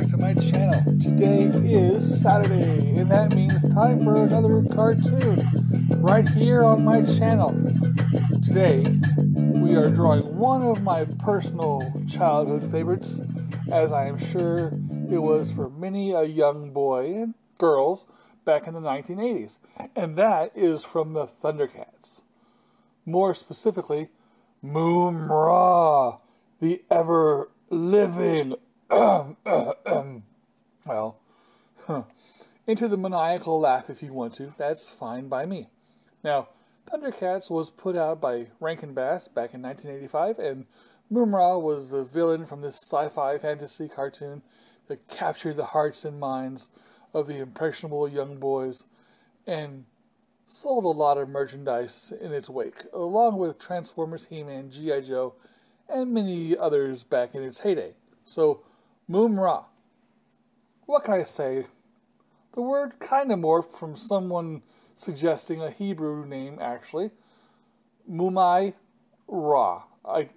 back to my channel. Today is Saturday, and that means time for another cartoon right here on my channel. Today, we are drawing one of my personal childhood favorites, as I am sure it was for many a young boy and girls back in the 1980s, and that is from the Thundercats. More specifically, Mumm-Ra, the ever-living well, enter the maniacal laugh if you want to. That's fine by me. Now, Thundercats was put out by Rankin Bass back in 1985, and Mumm-Ra was the villain from this sci-fi fantasy cartoon that captured the hearts and minds of the impressionable young boys and sold a lot of merchandise in its wake, along with Transformers, He-Man, G.I. Joe, and many others back in its heyday. So, Mumm-Ra. What can I say? The word kind of morphed from someone suggesting a Hebrew name, actually. Mumm-Ra. I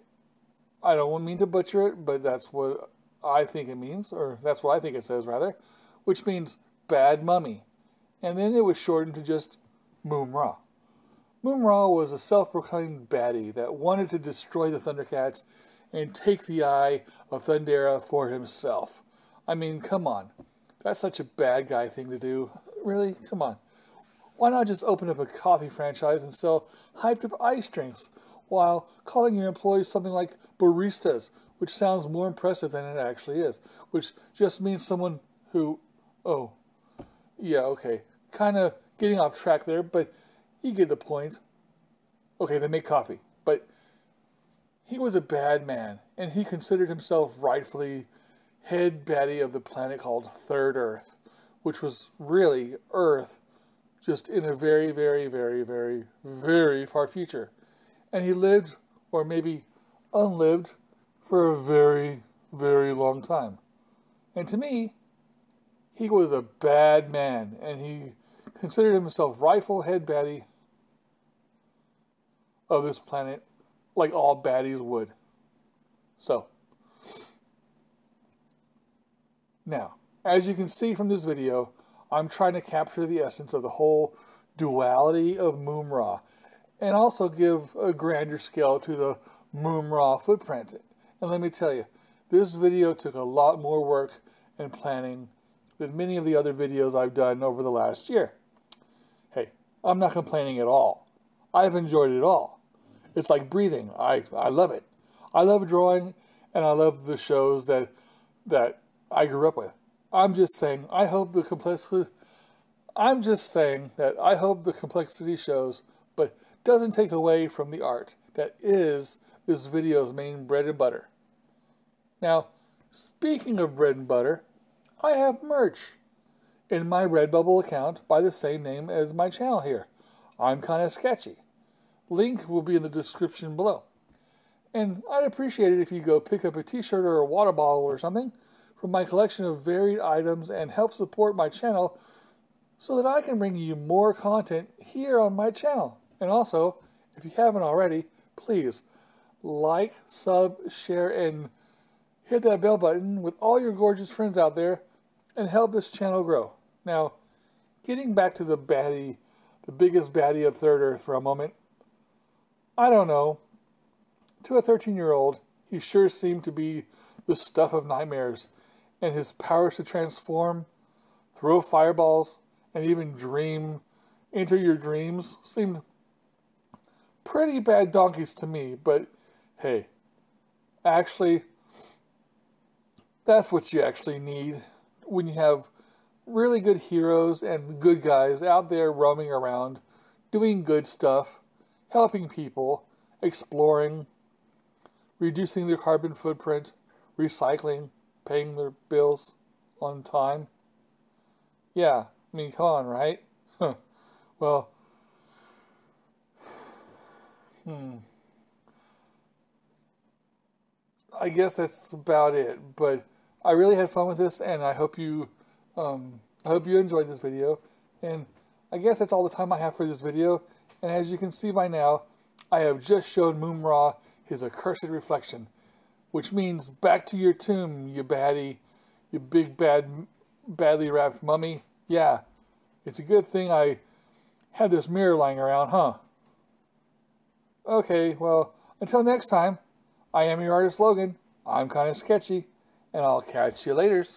don't mean to butcher it, but that's what I think it means, or that's what I think it says, rather, which means bad mummy. And then it was shortened to just Mumm-Ra. Mumm-Ra was a self-proclaimed baddie that wanted to destroy the Thundercats and take the eye of Thundera for himself. I mean, come on. That's such a bad guy thing to do. Really? Come on. Why not just open up a coffee franchise and sell hyped-up ice drinks while calling your employees something like baristas, which sounds more impressive than it actually is, which just means someone who... Oh, yeah, okay. Kind of getting off track there, but you get the point. Okay, they make coffee, but... He was a bad man, and he considered himself rightfully head baddie of the planet called Third Earth, which was really Earth, just in a very, very, very, very, very far future. And he lived, or maybe unlived, for a very, very long time. And to me, he was a bad man, and he considered himself rightful head baddie of this planet, like all baddies would. So, now, as you can see from this video, I'm trying to capture the essence of the whole duality of Mumm-Ra, and also give a grander scale to the Mumm-Ra footprint. And let me tell you, this video took a lot more work and planning than many of the other videos I've done over the last year. Hey, I'm not complaining at all. I've enjoyed it all. It's like breathing. I love it. I love drawing, and I love the shows that I grew up with. I'm just saying that I hope the complexity shows, but doesn't take away from the art that is this video's main bread and butter. Now, speaking of bread and butter, I have merch in my Redbubble account by the same name as my channel here. I'm Kind of Sketchy. Link will be in the description below. And I'd appreciate it if you go pick up a t-shirt or a water bottle or something from my collection of varied items and help support my channel so that I can bring you more content here on my channel. And also, if you haven't already, please like, sub, share, and hit that bell button with all your gorgeous friends out there and help this channel grow. Now, getting back to the baddie, the biggest baddie of Third Earth for a moment, I don't know, to a 13-year-old, he sure seemed to be the stuff of nightmares, and his powers to transform, throw fireballs, and even dream, enter your dreams, seemed pretty bad donkeys to me, but hey, actually, that's what you actually need when you have really good heroes and good guys out there roaming around, doing good stuff, helping people, exploring, reducing their carbon footprint, recycling, paying their bills on time. Yeah, I mean, come on, right? Well, I guess that's about it, but I really had fun with this, and I hope you enjoyed this video, and I guess that's all the time I have for this video. And as you can see by now, I have just shown Mumm-Ra his accursed reflection, which means back to your tomb, you baddie, you big badly wrapped mummy. Yeah, it's a good thing I had this mirror lying around, huh? Okay, well, until next time, I am your artist Logan, I'm kinda sketchy, and I'll catch you laters.